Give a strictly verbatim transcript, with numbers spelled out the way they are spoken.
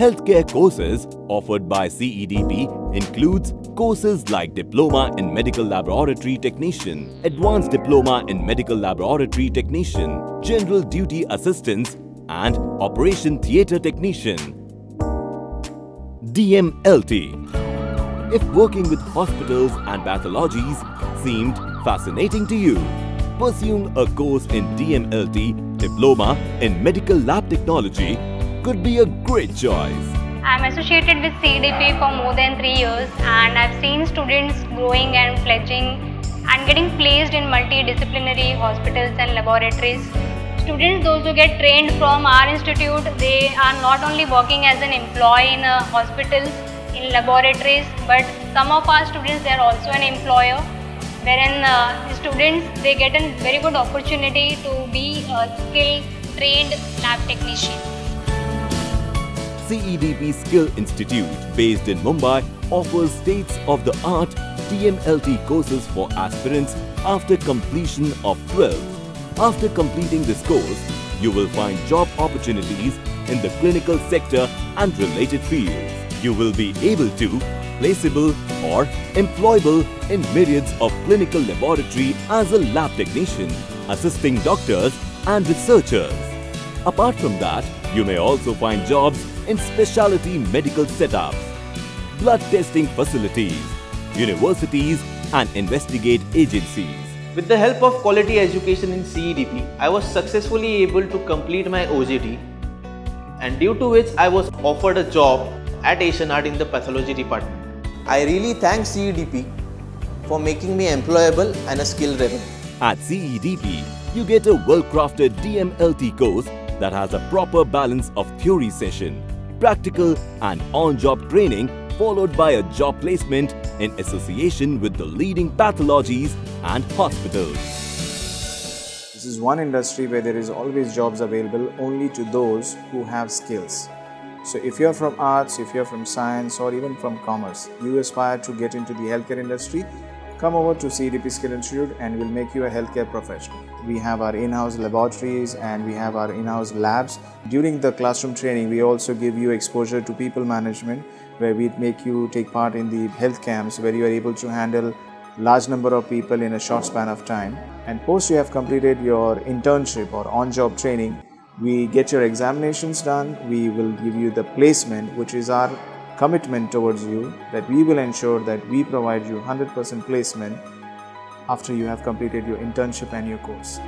Healthcare courses offered by C E D P includes courses like Diploma in Medical Laboratory Technician, Advanced Diploma in Medical Laboratory Technician, General Duty Assistance and Operation Theatre Technician. D M L T. If working with hospitals and pathologies seemed fascinating to you, pursuing a course in D M L T, Diploma in Medical Lab Technology, could be a great choice. I'm associated with C D P for more than three years and I've seen students growing and fledging and getting placed in multidisciplinary hospitals and laboratories. Students, those who get trained from our institute, they are not only working as an employee in a hospital, in laboratories, but some of our students, they are also an employer, wherein uh, the students, they get a very good opportunity to be a skilled, trained lab technician. C E D P Skill Institute, based in Mumbai, offers states-of-the-art D M L T courses for aspirants after completion of twelfth. After completing this course, you will find job opportunities in the clinical sector and related fields. You will be able to placeable or employable in myriads of clinical laboratory as a lab technician, assisting doctors and researchers. Apart from that, you may also find jobs in specialty medical setups, blood testing facilities, universities and investigate agencies. With the help of quality education in C E D P, I was successfully able to complete my O J T, and due to which I was offered a job at Asian Art in the pathology department. I really thank C E D P for making me employable and a skilled rebel. At C E D P, you get a well-crafted D M L T course that has a proper balance of theory session, practical and on-job training followed by a job placement in association with the leading pathologies and hospitals. This is one industry where there is always jobs available only to those who have skills. So if you're from arts, if you're from science or even from commerce, you aspire to get into the healthcare industry, come over to C E D P Skill Institute and we'll make you a healthcare professional. We have our in-house laboratories and we have our in-house labs. During the classroom training, we also give you exposure to people management, where we make you take part in the health camps where you are able to handle large number of people in a short span of time. And post you have completed your internship or on-job training, we get your examinations done, we will give you the placement, which is our commitment towards you, that we will ensure that we provide you one hundred percent placement after you have completed your internship and your course.